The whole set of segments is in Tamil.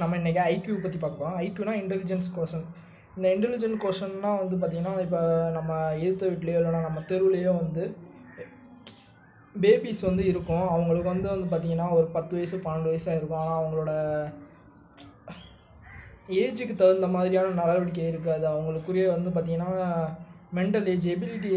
நம்ம இன்றைக்கி ஐக்யூ பற்றி பார்க்கலாம். ஐக்யூனா இன்டெலிஜென்ஸ் கோஷன். இந்த இன்டெலிஜென்ட் கோஷன்னா வந்து பார்த்திங்கன்னா இப்போ நம்ம எதிர்த்த வீட்லேயோ இல்லைனா நம்ம தெருவிலையோ வந்து பேபிஸ் வந்து இருக்கும். அவங்களுக்கு வந்து வந்து பார்த்திங்கன்னா ஒரு 10 வயசு 12 வயசாக இருக்கும். ஆனால் அவங்களோட ஏஜுக்கு தகுந்த மாதிரியான நடவடிக்கை இருக்காது. அவங்களுக்குரிய வந்து பார்த்திங்கன்னா mental age, ability,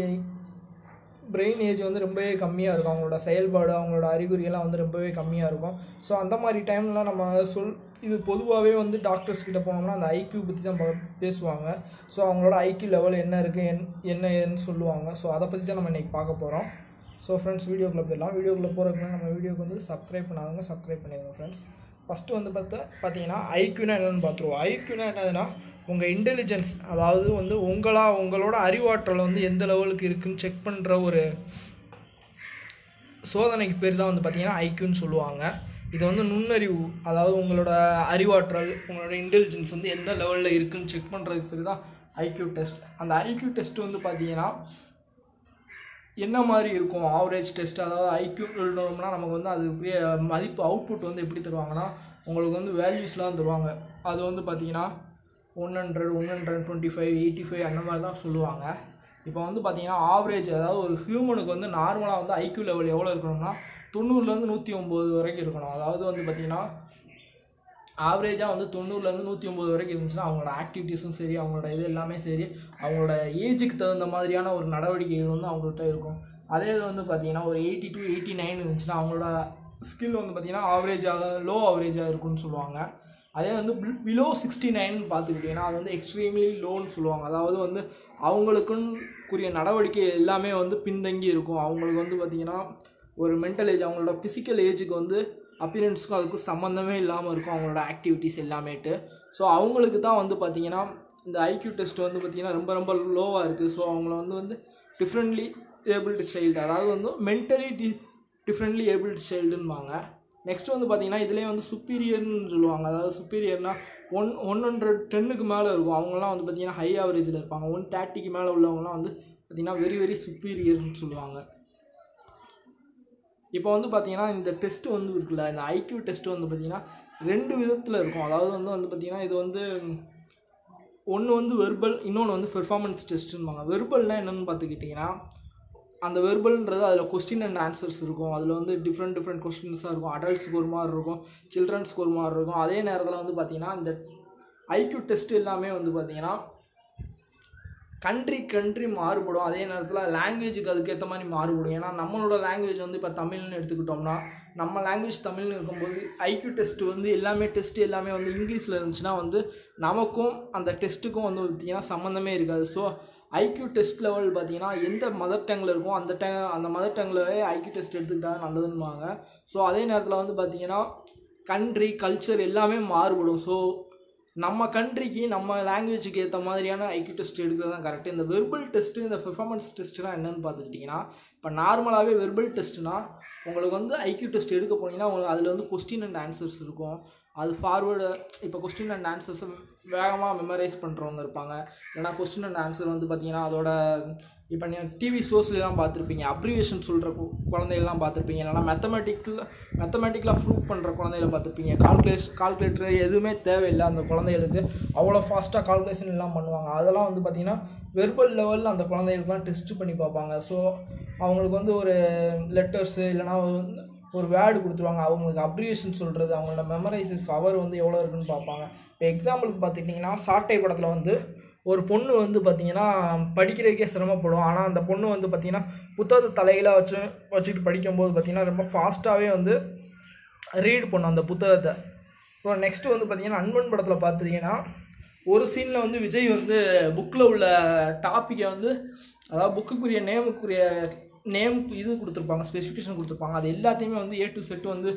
brain age வந்து ரொம்பவே கம்மியாக இருக்கும். அவங்களோட செயல்பாடு, அவங்களோட அறிகுறியெல்லாம் வந்து ரொம்பவே கம்மியாக இருக்கும். ஸோ அந்த மாதிரி டைம்லாம் நம்ம இது பொதுவாகவே வந்து டாக்டர்ஸ் கிட்டே போனோம்னா அந்த ஐக்யூ பற்றி தான் பேசுவாங்க. ஸோ அவங்களோட ஐக்யூ லெவல் என்ன இருக்குது, என்ன ஏதுன்னு சொல்லுவாங்க. ஸோ அதை பற்றி தான் நம்ம இன்றைக்கி பார்க்க போகிறோம். ஸோ ஃப்ரெண்ட்ஸ், வீடியோக்குள்ளே போயிடலாம். வீடியோக்குள்ளே போகிறதுக்குன்னா நம்ம வீடியோக்கு வந்து சப்ஸ்கிரைப் பண்ணாதவங்க சப்ஸ்கிரைப் பண்ணிடுங்க ஃப்ரெண்ட்ஸ். ஃபஸ்ட்டு வந்து பார்த்திங்கன்னா ஐக்யூனா என்னென்னு பார்த்துருவோம். ஐக்யூனா என்னதுன்னா உங்கள் இன்டெலிஜென்ஸ், அதாவது வந்து உங்களோட அறிவாற்றல் வந்து எந்த லெவலுக்கு இருக்குதுன்னு செக் பண்ணுற ஒரு சோதனைக்கு பேர் தான் வந்து பார்த்திங்கன்னா ஐக்யூன்னு சொல்லுவாங்க. இது வந்து நுண்ணறிவு, அதாவது உங்களோட அறிவாற்றல், உங்களோட இன்டெலிஜென்ஸ் வந்து எந்த லெவலில் இருக்குதுன்னு செக் பண்ணுறதுக்கு பேர் தான் ஐக்யூ டெஸ்ட். அந்த ஐக்யூ டெஸ்ட்டு வந்து பார்த்திங்கன்னா என்ன மாதிரி இருக்கும், ஆவரேஜ் டெஸ்ட், அதாவது ஐக்யூ எழுதணும்னா நமக்கு வந்து அதுக்குரிய மதிப்பு அவுட்புட் வந்து எப்படி தருவாங்கன்னா உங்களுக்கு வந்து வேல்யூஸ்லாம் தருவாங்க. அது வந்து பார்த்திங்கன்னா 100, 125, 85 அந்த மாதிரி தான் சொல்லுவாங்க. இப்போ வந்து பார்த்திங்கன்னா ஆவரேஜ், அதாவது ஒரு ஹியூமனுக்கு வந்து நார்மலாக வந்து ஐக்யூ லெவல் எவ்வளோ இருக்கணும்னா 90லேருந்து 109 வரைக்கும் இருக்கணும். அதாவது வந்து பார்த்திங்கன்னா ஆவரேஜாக வந்து 90லேருந்து 109 வரைக்கும் இருந்துச்சுன்னா அவங்களோட ஆக்டிவிட்டீஸும் சரி, அவங்களோட இது எல்லாமே சரி, அவங்களோட ஏஜுக்கு தகுந்த மாதிரியான ஒரு நடவடிக்கைகள் வந்து அவங்கள்ட்ட இருக்கும். அதே இது வந்து பார்த்திங்கன்னா ஒரு 82, 89 இருந்துச்சுன்னா அவங்களோட ஸ்கில் வந்து பார்த்திங்கன்னா ஆவரேஜாக, லோ ஆவரேஜாக இருக்குன்னு சொல்லுவாங்க. அதே வந்து பிலோ 69 பார்த்துக்கிட்டிங்கன்னா அது வந்து எக்ஸ்ட்ரீம்லி லோன்னு சொல்லுவாங்க. அதாவது வந்து அவங்களுக்குரிய நடவடிக்கை எல்லாமே வந்து பின்தங்கி இருக்கும். அவங்களுக்கு வந்து பார்த்திங்கன்னா ஒரு மென்டல் ஏஜ், அவங்களோட ஃபிசிக்கல் ஏஜுக்கு வந்து அப்பியரன்ஸுக்கும் அதுக்கும் சம்மந்தமே இல்லாமல் இருக்கும் அவங்களோட ஆக்டிவிட்டீஸ் எல்லாமேட்டு. ஸோ அவங்களுக்கு தான் வந்து பார்த்திங்கன்னா இந்த ஐக்யூ டெஸ்ட் வந்து பார்த்திங்கன்னா ரொம்ப ரொம்ப லோவாக இருக்குது. ஸோ அவங்கள வந்து டிஃப்ரெண்ட்லி ஏபிள்டு சைல்டு, அதாவது வந்து மென்டலி டிஃப்ரெண்ட்லி ஏபிள்டு சைல்டுன்னுவாங்க. நெக்ஸ்ட் வந்து பார்த்திங்கன்னா இதிலே வந்து சுப்பீரியர்னு சொல்லுவாங்க. அதாவது சுப்பீரியர்னால் 110க்கு மேலே இருக்கும். அவங்களாம் வந்து பார்த்திங்கன்னா ஹை ஆவரேஜில் இருப்பாங்க. 130க்கு மேலே உள்ளவங்களாம் வந்து பார்த்திங்கன்னா வெரி வெரி சுப்பீரியர்னு சொல்லுவாங்க. இப்போ வந்து பார்த்திங்கன்னா இந்த டெஸ்ட்டு வந்து இருக்குல்ல, இந்த ஐக்யூ டெஸ்ட்டு வந்து பார்த்திங்கன்னா 2 விதத்தில் இருக்கும். அதாவது வந்து பார்த்திங்கன்னா இது வந்து ஒன்று வந்து வெர்பல், இன்னொன்று வந்து பெர்ஃபார்மன்ஸ் டெஸ்ட்டுன்னுவாங்க. வெர்பல்னால் என்னென்னு பார்த்துக்கிட்டிங்கன்னா அந்த வெர்பல்ன்றது அதில் கொஸ்டின் அண்ட் ஆன்சர்ஸ் இருக்கும். அதில் வந்து டிஃப்ரெண்ட் கொஸ்டின்ஸாக இருக்கும். அடல்ட்ஸ்க்கு ஒரு மாதிரி இருக்கும், சில்ட்ரன்ஸ்க்கு ஒரு மாதிரி இருக்கும். அதே நேரத்தில் வந்து பார்த்திங்கன்னா இந்த ஐக்யூ டெஸ்ட் எல்லாமே வந்து பார்த்திங்கன்னா கண்ட்ரி மாறுபடும். அதே நேரத்தில் லாங்குவேஜுக்கு அதுக்கேற்ற மாதிரி மாறுபடும். ஏன்னா நம்மளோட லாங்குவேஜ் வந்து இப்போ தமிழ்னு எடுத்துக்கிட்டோம்னா நம்ம லாங்குவேஜ் தமிழ்னு இருக்கும்போது ஐக்யூ டெஸ்ட்டு வந்து எல்லாமே வந்து இங்கிலீஷில் இருந்துச்சுன்னா வந்து நமக்கும் அந்த டெஸ்ட்டுக்கும் வந்து பார்த்திங்கன்னா சம்மந்தமே இருக்காது. ஸோ ஐக்யூ டெஸ்ட் லெவல் பார்த்திங்கன்னா எந்த மதர் டங்கில் இருக்கும் அந்த மதர் டங்கிலவே ஐக்யூ டெஸ்ட் எடுத்துக்கிட்டால் நல்லதுன்னுவாங்க. ஸோ அதே நேரத்தில் வந்து பார்த்திங்கன்னா கண்ட்ரி, கல்ச்சர் எல்லாமே மாறுபடும். ஸோ நம்ம கண்ட்ரிக்கு நம்ம லாங்குவேஜுக்கு ஏற்ற மாதிரியான ஐக்யூ டெஸ்ட் எடுக்கிறது தான் கரெக்டு. இந்த வெர்பல் டெஸ்ட்டு, இந்த பெர்ஃபார்மன்ஸ் டெஸ்ட்டுனா என்னென்னு பார்த்துக்கிட்டிங்கன்னா இப்போ நார்மலாகவே வெர்பல் டெஸ்ட்டுனா உங்களுக்கு வந்து ஐக்யூ டெஸ்ட் எடுக்க போனீங்கன்னா உங்களுக்கு அதில் வந்து கொஸ்டின் அண்ட் ஆன்சர்ஸ் இருக்கும். அது ஃபார்வேர்டு, இப்போ கொஸ்டின் அண்ட் ஆன்சர்ஸை வேகமாக மெமரைஸ் பண்ணுறவங்க இருப்பாங்க. ஏன்னா கொஸ்டின் அண்ட் ஆன்சர் வந்து பார்த்திங்கன்னா அதோட இப்போ நீங்கள் டிவி ஷோஸ்லாம் பார்த்துருப்பீங்க, அப்ரிவேஷன் சொல்கிற குழந்தைகள்லாம் பார்த்துருப்பீங்க. இல்லைனா மேத்தமெட்டிக்கலாக ப்ரூவ் பண்ணுற குழந்தைகளை பார்த்துருப்பீங்க. கால்குலேட்டர் எதுவுமே தேவையில்லை அந்த குழந்தைகளுக்கு. அவ்வளோ ஃபாஸ்ட்டாக கால்குலேஷன் எல்லாம் பண்ணுவாங்க. அதெல்லாம் வந்து பார்த்திங்கன்னா வெர்பல் லெவலில் அந்த குழந்தைகளுக்குலாம் டெஸ்ட்டு பண்ணி பார்ப்பாங்க. ஸோ அவங்களுக்கு வந்து ஒரு லெட்டர்ஸு இல்லைனா ஒரு வேர்டு கொடுத்துருவாங்க. அவங்களுக்கு அப்ரிவேஷன் சொல்கிறது, அவங்களோட மெமரைஸ் பவர் வந்து எவ்வளோ இருக்குன்னு பார்ப்பாங்க. இப்போ எக்ஸாம்பிளுக்கு பார்த்துக்கிட்டிங்கன்னா சாட்டை படத்தில் வந்து ஒரு பொண்ணு வந்து பார்த்திங்கன்னா படிக்கிறதுக்கே சிரமப்படும். ஆனால் அந்த பொண்ணு வந்து பார்த்திங்கன்னா புத்தகத்தை தலைகளாக வச்சுட்டு படிக்கும்போது பார்த்திங்கன்னா ரொம்ப ஃபாஸ்ட்டாகவே வந்து ரீட் பண்ணும் அந்த புத்தகத்தை. ஸோ நெக்ஸ்ட்டு வந்து பார்த்திங்கன்னா அன்பன் படத்தில் பார்த்துட்டிங்கன்னா ஒரு சீனில் வந்து விஜய் வந்து புக்கில் உள்ள டாப்பிக்கை வந்து, அதாவது புக்குக்குரிய நேமுக்கு இது கொடுத்துருப்பாங்க, ஸ்பெசிஃபிகேஷன் கொடுத்துருப்பாங்க. அது எல்லாத்தையுமே வந்து A to Z வந்து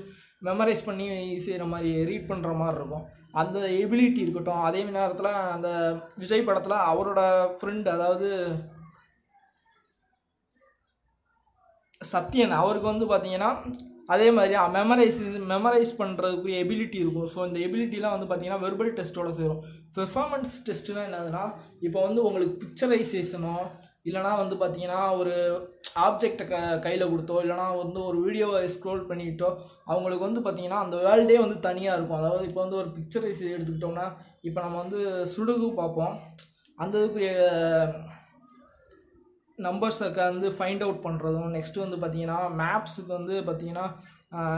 மெமரைஸ் பண்ணி செய்கிற மாதிரி, ரீட் பண்ணுற மாதிரி இருக்கும். அந்த எபிலிட்டி இருக்கட்டும். அதே நேரத்தில் அந்த விஜய் படத்தில் அவரோட ஃப்ரெண்டு, அதாவது சத்யன், அவருக்கு வந்து பார்த்திங்கன்னா அதே மாதிரி மெமரைஸ் பண்ணுறதுக்குரிய எபிலிட்டி இருக்கும். ஸோ இந்த எபிலிட்டிலாம் வந்து பார்த்திங்கன்னா வெர்பல் டெஸ்ட்டோடு சேரும். பெர்ஃபார்மன்ஸ் டெஸ்ட்டுனா என்னதுன்னா இப்போ வந்து உங்களுக்கு பிக்சரைசேஷனோ இல்லனா வந்து பாத்தீங்கன்னா ஒரு ஆப்ஜெக்ட் கையில கொடுத்தோ இல்லனா வந்து ஒரு வீடியோவை ஸ்க்ரோல் பண்ணிட்டோ அவங்களுக்கு வந்து பாத்தீங்கன்னா அந்த வேல்டே வந்து தனியா இருக்கும். அதாவது இப்போ வந்து ஒரு பிக்சர் எடுத்துக்கிட்டோம்னா இப்போ நம்ம வந்து சுடுகு பாப்போம். அந்த நம்பர்ஸ் வந்து ஃபைண்ட் அவுட் பண்றதும் நெக்ஸ்ட் வந்து பாத்தீங்கன்னா மேப்ஸ்க்கு வந்து பாத்தீங்கன்னா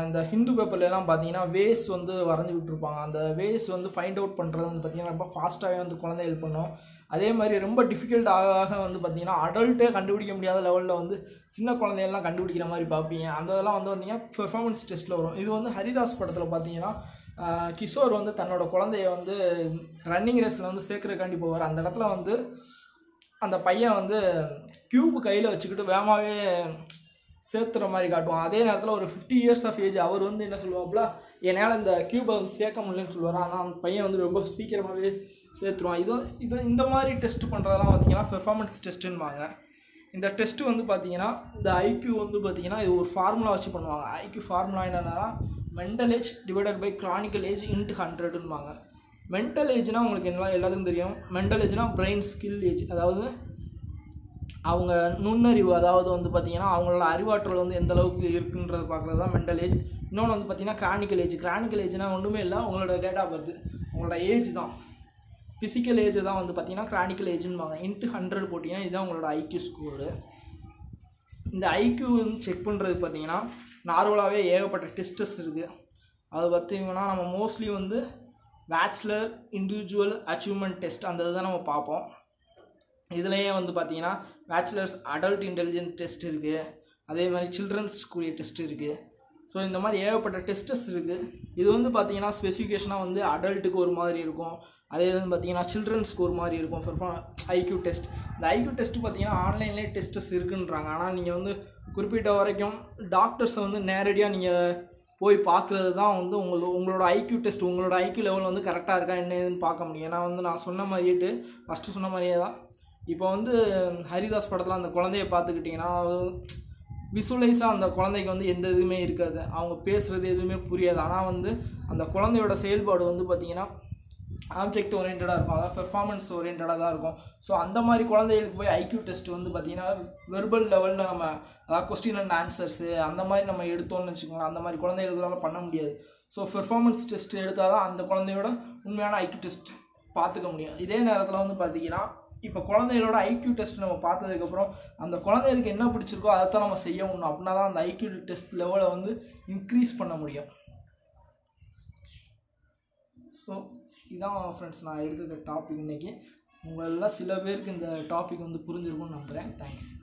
இந்த ஹிந்து பேப்பர்ல எல்லாம் பாத்தீங்கன்னா வேஸ் வந்து வரைஞ்சு விட்டுருப்பாங்க. அந்த வேஸ் வந்து ஃபைண்ட் அவுட் பண்றது வந்து பாத்தீங்கன்னா ரொம்ப ஃபாஸ்ட்டாவே வந்து குழந்தை ஹெல்ப் பண்ணும். அதே மாதிரி ரொம்ப டிஃபிகல்ட் ஆக வந்து பாத்தீங்கன்னா அடல்ட்டே கண்டுபிடிக்க முடியாத லெவல்ல வந்து சின்ன குழந்தையெல்லாம் கண்டுபிடிக்கிற மாதிரி பார்ப்பீங்க. அதெல்லாம் வந்து பாத்தீங்கன்னா பெர்ஃபார்மன்ஸ் டெஸ்ட்ல வரும். இது வந்து ஹரிதாஸ் படத்துல பாத்தீங்கன்னா கிஷோர் வந்து தன்னோட குழந்தைய வந்து ரன்னிங் ரேஸ்ல வந்து சேர்க்கறதுக்காண்டி போவார். அந்த இடத்துல வந்து அந்த பையன் வந்து டியூப் கையில் வச்சுக்கிட்டு வேகமாகவே சேர்த்துற மாதிரி காட்டுவான். அதே நேரத்தில் ஒரு 50 years ஆஃப் ஏஜ் அவர் வந்து என்ன சொல்லுவாப்புல என்னால் இந்த கியூபை வந்து சேர்க்க முடியலன்னு சொல்லுவார். ஆனால் அந்த பையன் வந்து ரொம்ப சீக்கிரமாகவே சேர்த்துருவான். இது இந்த மாதிரி டெஸ்ட் பண்ணுறதெல்லாம் பார்த்திங்கன்னா பெர்ஃபார்மன்ஸ் டெஸ்ட்டுன்னுவாங்க. இந்த டெஸ்ட்டு வந்து பார்த்திங்கன்னா இந்த ஐக்யூ வந்து பார்த்திங்கன்னா இது ஒரு ஃபார்முலா வச்சு பண்ணுவாங்க. ஐக்யூ ஃபார்முலா என்னென்னா mental age divided by chronological age into 100ன்னுவாங்க. மென்டல் ஏஜ்னால் உங்களுக்கு என்ன எல்லாத்துக்கும் தெரியும். மென்டல் ஏஜ்னால் பிரெயின் ஸ்கில் ஏஜ். அதாவது அவங்க நுண்ணறிவு அதாவது வந்து பார்த்திங்கன்னா அவங்களோட அறிவாற்றல் வந்து எந்த அளவுக்கு இருக்குன்றதை பார்க்குறது தான் மென்டல் ஏஜ். இன்னொன்று வந்து பார்த்திங்கன்னா கிரானிக்கல் ஏஜ். கிரானிக்கல் ஏஜ்னால் ஒன்றுமே இல்லை, உங்களோட டேட் ஆஃப் பர்த் உங்களோட ஏஜ் தான். ஃபிசிக்கல் ஏஜ் தான் வந்து பார்த்திங்கன்னா கிரானிக்கல் ஏஜ்னுவாங்க. இன்ட்டு 100 போட்டிங்கன்னா இதுதான் உங்களோட ஐக்யூ ஸ்கோரு. இந்த ஐக்யூ வந்து செக் பண்ணுறது பார்த்திங்கன்னா நார்மலாகவே ஏகப்பட்ட டெஸ்டஸ் இருக்குது. அது பார்த்திங்கன்னா நம்ம மோஸ்ட்லி வந்து பேச்சுலர் இண்டிவிஜுவல் அச்சீவ்மெண்ட் டெஸ்ட் அந்த இதுதான் நம்ம பார்ப்போம். இதுலேயே வந்து பார்த்திங்கன்னா பேச்சுலர்ஸ் அடல்ட் இன்டெலிஜென்ஸ் டெஸ்ட் இருக்குது. அதே மாதிரி சில்ட்ரன்ஸ்க்குரிய டெஸ்ட் இருக்குது. ஸோ இந்த மாதிரி ஏகப்பட்ட டெஸ்டஸ் இருக்குது. இது வந்து பார்த்திங்கன்னா ஸ்பெசிஃபிகேஷனாக வந்து அடல்ட்டுக்கு ஒரு மாதிரி இருக்கும். அதே வந்து பார்த்திங்கன்னா சில்ட்ரன்ஸ்க்கு ஒரு மாதிரி இருக்கும். ஐக்யூ டெஸ்ட் இந்த ஐக்யூ டெஸ்ட் பார்த்திங்கன்னா ஆன்லைன்லேயே டெஸ்டஸ் இருக்குன்றாங்க. ஆனால் நீங்கள் வந்து குறிப்பிட்ட வரைக்கும் டாக்டர்ஸை வந்து நேரடியாக நீங்கள் போய் பார்க்குறது தான் வந்து உங்களோட ஐக்யூ டெஸ்ட் உங்களோட ஐக்யூ லெவல் வந்து கரெக்டாக இருக்கா என்னதுன்னு பார்க்க முடியும். ஏன்னா வந்து நான் சொன்ன மாதிரிட்டு ஃபஸ்ட்டு சொன்ன மாதிரியே தான் இப்போ வந்து ஹரிதாஸ் படத்தில் அந்த குழந்தைய பார்த்துக்கிட்டிங்கன்னா விசுவலைஸாக அந்த குழந்தைக்கு வந்து எந்த இதுவுமே இருக்காது. அவங்க பேசுகிறது எதுவுமே புரியாது. ஆனால் வந்து அந்த குழந்தையோட செயல்பாடு வந்து பார்த்திங்கன்னா ஆப்ஜெக்ட் ஓரியன்டாக இருக்கும். அதாவது பெர்ஃபார்மன்ஸ் ஓரியன்டாக தான் இருக்கும். ஸோ அந்த மாதிரி குழந்தைகளுக்கு போய் ஐக்யூ டெஸ்ட் வந்து பார்த்திங்கன்னா வெர்பல் லெவலில் நம்ம அதாவது கொஸ்டின் அண்ட் ஆன்சர்ஸு அந்த மாதிரி நம்ம எடுத்தோம்னு வச்சுக்கோங்களேன். அந்த மாதிரி குழந்தைகளுக்குள்ள பண்ண முடியாது. ஸோ பெர்ஃபார்மன்ஸ் டெஸ்ட் எடுத்தால் தான் அந்த குழந்தையோட உண்மையான ஐக்யூ டெஸ்ட் பார்த்துக்க முடியும். இதே நேரத்தில் வந்து பார்த்திங்கன்னா இப்போ குழந்தைகளோட ஐக்யூ டெஸ்ட் நம்ம பார்த்ததுக்கப்புறம் அந்த குழந்தைகளுக்கு என்ன பிடிச்சிருக்கோ அதை தான் நம்ம செய்ய முடியும். அப்படின்னா தான் அந்த ஐக்யூ டெஸ்ட் லெவலை வந்து இன்க்ரீஸ் பண்ண முடியும். ஸோ இதான் ஃப்ரெண்ட்ஸ் நான் எடுத்துக்கிற டாபிக் இன்றைக்கி. உங்களெல்லாம் சில பேருக்கு இந்த டாபிக் வந்து புரிஞ்சிருக்கும்னு நம்புகிறேன். தேங்க்ஸ்.